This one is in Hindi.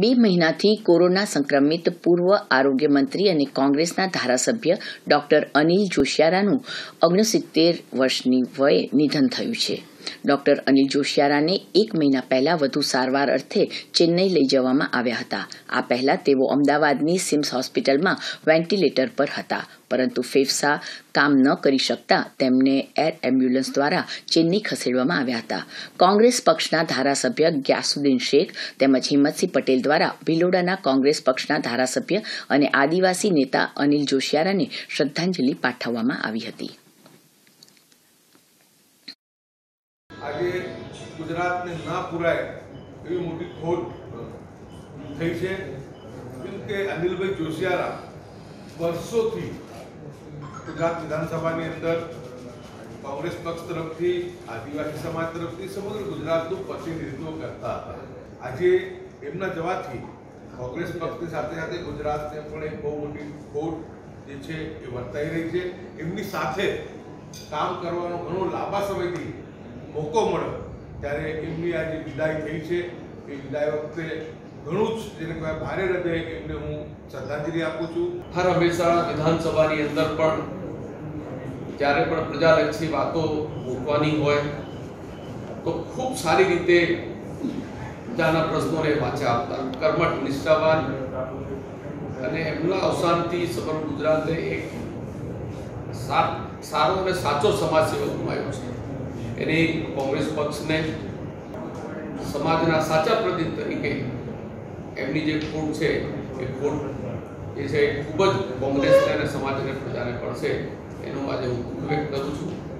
बे महीनाथी कोरोना संक्रमित पूर्व आरोग्य मंत्री अने कांग्रेसना धारासभ्य डॉक्टर अनिल जोशियारानु 69 वर्षनी वये निधन थयुं छे। डॉक्टर अनिल जोशियाराने एक महीना पहला વધુ સારવાર અર્થે ચેન્નઈ લઈ જવામાં આવ્યા હતા। આ પહેલા તેઓ અમદાવાદની સિમ્સ હોસ્પિટલમાં વેન્ટિલેટર પર હતા, પરંતુ ફેફસા કામ ન કરી શકતા તેમને એર એમ્બ્યુલન્સ દ્વારા ચેન્નઈ ખસેડવામાં આવ્યા હતા। કોંગ્રેસ પક્ષના ધારાસભ્ય ગ્યાસુદ્દીન शेख તેમજ हिम्मत सिंह पटेल દ્વારા ભિલોડાના કોંગ્રેસ પક્ષના ધારાસભ્ય અને આદિવાસી નેતા અનિલ જોશિયારાને શ્રદ્ધાંજલિ પાઠવવામાં આવી હતી। आज गुजरात ने ना पुराए एवी मोटी खोट थी है। अनिल भाई जोशियारा वर्षों थी गुजरात विधानसभा की अंदर कांग्रेस पक्ष तरफ थी, आदिवासी समाज तरफ थी समग्र गुजरात प्रतिनिधित्व करता था। आज एमना जवा कांग्रेस पक्ष साथ गुजरात ने बहुत मोटी खोट जे वर्ताई रही है। एमनी साथ काम करवानो घणो लांबा समय थी मौको मळ्यो त्यारे एमनी आज विदाय थई छे। ए विदाय वखते घणुं ज जेने कहेवाय भारे हृदय एमने हूँ श्रद्धांजलि आपूं छूं। हर हमेशा विधानसभानी अंदर पण त्यारे पण प्रजालक्षी वातो मूकवानी होय तो खूब सारी रीते त्याना प्रश्नोने वाचा आपता कर्मठ निष्ठावान अने एमना अवसानथी समग्र गुजराते एक सारो अने साचो समाजसेवक गुमाव्यो छे। एने कांग्रेस पक्ष ने समाजना साचा प्रतिनिधि तरीके एमनी जे खोट है ये खोट खूब ज कांग्रेस ने समाज ने प्रजा ने पड़े एनो आज हूँ दुख व्यक्त करूँ छूँ।